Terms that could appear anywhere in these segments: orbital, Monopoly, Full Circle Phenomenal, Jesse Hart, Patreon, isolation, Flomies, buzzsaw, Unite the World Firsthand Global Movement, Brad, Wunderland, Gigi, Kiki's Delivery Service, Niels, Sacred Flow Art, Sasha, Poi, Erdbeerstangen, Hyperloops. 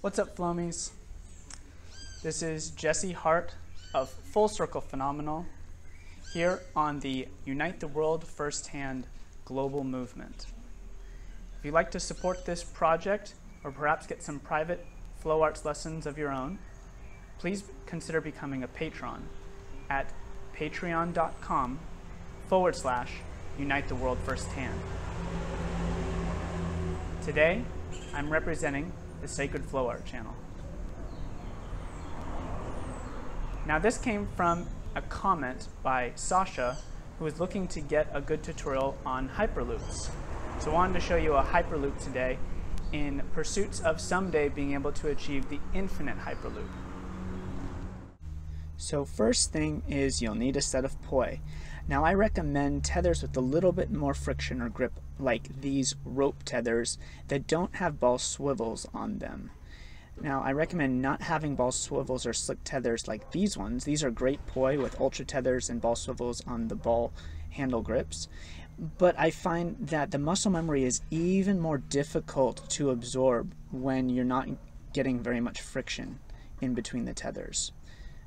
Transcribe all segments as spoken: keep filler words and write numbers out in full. What's up, Flomies? This is Jesse Hart of Full Circle Phenomenal here on the Unite the World Firsthand Global Movement. If you'd like to support this project or perhaps get some private flow arts lessons of your own, please consider becoming a patron at patreon.com forward slash Unite the World Firsthand. Today, I'm representing the Sacred Flow Art channel. Now, this came from a comment by Sasha, who was looking to get a good tutorial on Hyperloops. So I wanted to show you a Hyperloop today in pursuits of someday being able to achieve the infinite Hyperloop. So first thing is you'll need a set of Poi. Now, I recommend tethers with a little bit more friction or grip, like these rope tethers that don't have ball swivels on them. Now, I recommend not having ball swivels or slick tethers like these ones. These are great Poi with ultra tethers and ball swivels on the ball handle grips. But I find that the muscle memory is even more difficult to absorb when you're not getting very much friction in between the tethers.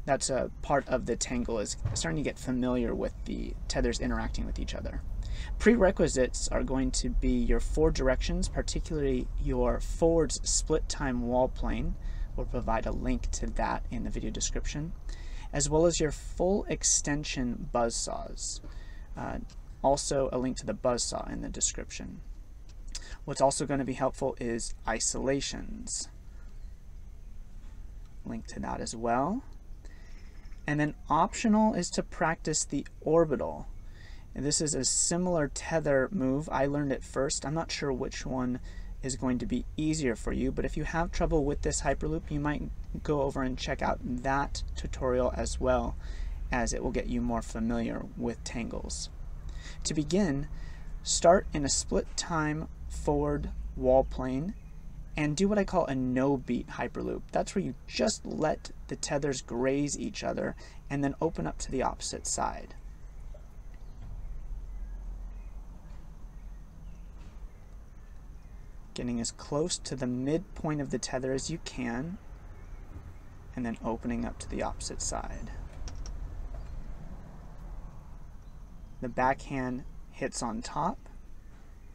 That's a part of the tangle, is starting to get familiar with the tethers interacting with each other. Prerequisites are going to be your four directions, particularly your forwards split time wall plane. We'll provide a link to that in the video description, as well as your full extension buzzsaws. Uh, also a link to the buzzsaw in the description. What's also going to be helpful is isolations. Link to that as well. And then optional is to practice the orbital. And this is a similar tether move. I learned it first. I'm not sure which one is going to be easier for you, but if you have trouble with this Hyperloop, you might go over and check out that tutorial as well, as it will get you more familiar with tangles. To begin, start in a split time forward wall plane and do what I call a no-beat Hyperloop. That's where you just let the tethers graze each other and then open up to the opposite side. Getting as close to the midpoint of the tether as you can, and then opening up to the opposite side. The backhand hits on top,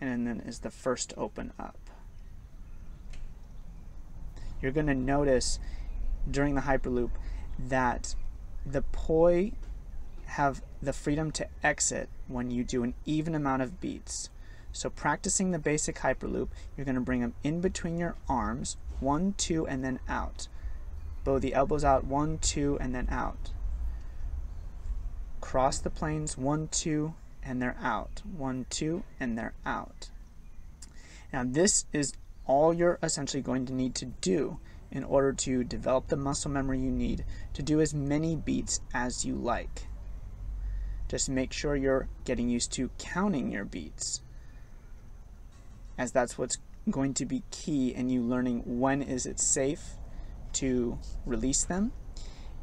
and then is the first to open up. You're going to notice during the Hyperloop that the Poi have the freedom to exit when you do an even amount of beats. So practicing the basic Hyperloop, you're going to bring them in between your arms, one, two, and then out. Bow the elbows out, one, two, and then out. Cross the planes, one, two, and they're out. One, two, and they're out. Now, this is all you're essentially going to need to do in order to develop the muscle memory you need to do as many beats as you like. Just make sure you're getting used to counting your beats, as that's what's going to be key in you learning when is it safe to release them,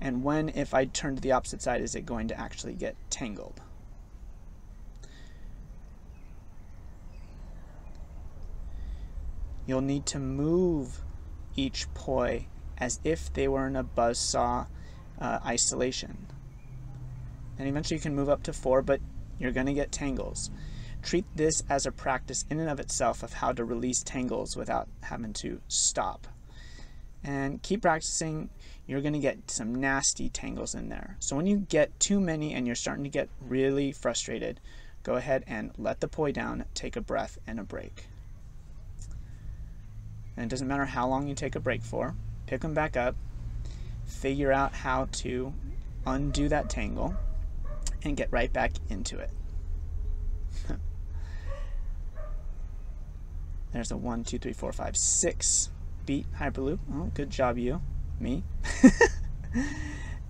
and when, if I turn to the opposite side, is it going to actually get tangled. You'll need to move each Poi as if they were in a buzzsaw uh, isolation. And eventually you can move up to four, but you're going to get tangles. Treat this as a practice in and of itself of how to release tangles without having to stop. And keep practicing. You're going to get some nasty tangles in there. So when you get too many and you're starting to get really frustrated, go ahead and let the Poi down, take a breath and a break. And it doesn't matter how long you take a break for, pick them back up, figure out how to undo that tangle, and get right back into it. There's a one, two, three, four, five, six beat Hyperloop. Oh, good job you, me.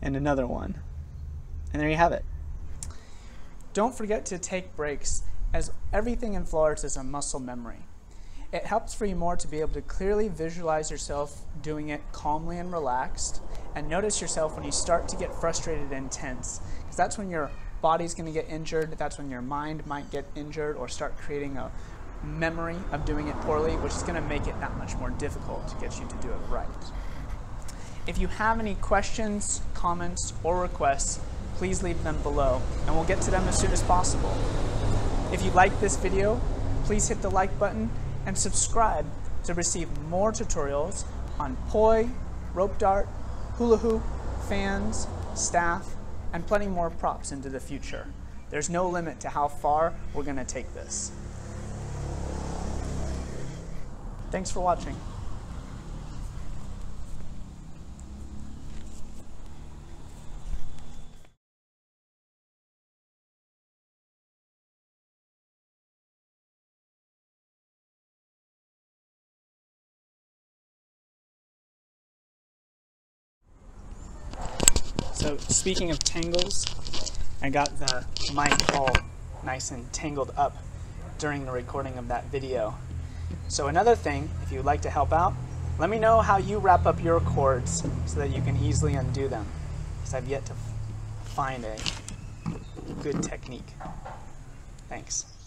And another one. And there you have it. Don't forget to take breaks, as everything in flow arts is a muscle memory. It helps for you more to be able to clearly visualize yourself doing it calmly and relaxed, and notice yourself when you start to get frustrated and tense, because that's when your body's going to get injured, that's when your mind might get injured or start creating a memory of doing it poorly, which is going to make it that much more difficult to get you to do it right. If you have any questions, comments, or requests, please leave them below, and we'll get to them as soon as possible. If you like this video, please hit the like button and subscribe to receive more tutorials on poi, rope dart, hula hoop, fans, staff, and plenty more props into the future. There's no limit to how far we're going to take this. Thanks for watching. So speaking of tangles, I got the mic all nice and tangled up during the recording of that video. So another thing, if you'd like to help out, let me know how you wrap up your cords so that you can easily undo them, because I've yet to find a good technique. Thanks.